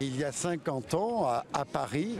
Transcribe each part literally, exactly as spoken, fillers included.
Il y a cinquante ans, à Paris,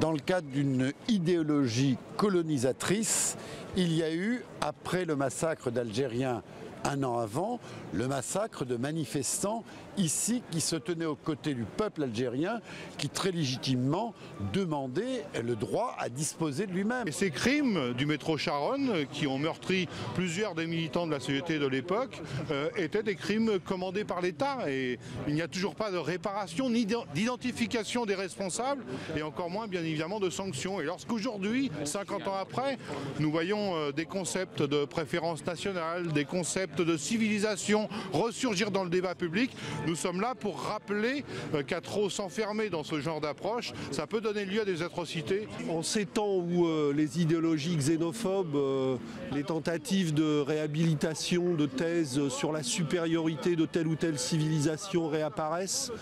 dans le cadre d'une idéologie colonisatrice, il y a eu, après le massacre d'Algériens un an avant, le massacre de manifestants ici qui se tenaient aux côtés du peuple algérien qui très légitimement demandait le droit à disposer de lui-même. Et ces crimes du métro Charonne qui ont meurtri plusieurs des militants de la C G T de l'époque euh, étaient des crimes commandés par l'État et il n'y a toujours pas de réparation ni d'identification des responsables et encore moins bien évidemment de sanctions. Et lorsqu'aujourd'hui, cinquante ans après, nous voyons euh, des concepts de préférence nationale, des concepts de civilisation ressurgir dans le débat public, nous sommes là pour rappeler qu'à trop s'enfermer dans ce genre d'approche, ça peut donner lieu à des atrocités. En ces temps où euh, les idéologies xénophobes, euh, les tentatives de réhabilitation de thèses sur la supériorité de telle ou telle civilisation réapparaissent,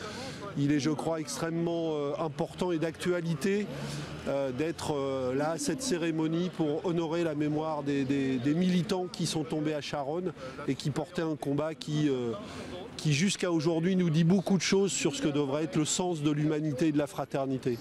il est, je crois, extrêmement euh, important et d'actualité euh, d'être euh, là à cette cérémonie pour honorer la mémoire des, des, des militants qui sont tombés à Charonne et qui portaient un combat qui, euh, qui jusqu'à aujourd'hui nous dit beaucoup de choses sur ce que devrait être le sens de l'humanité et de la fraternité.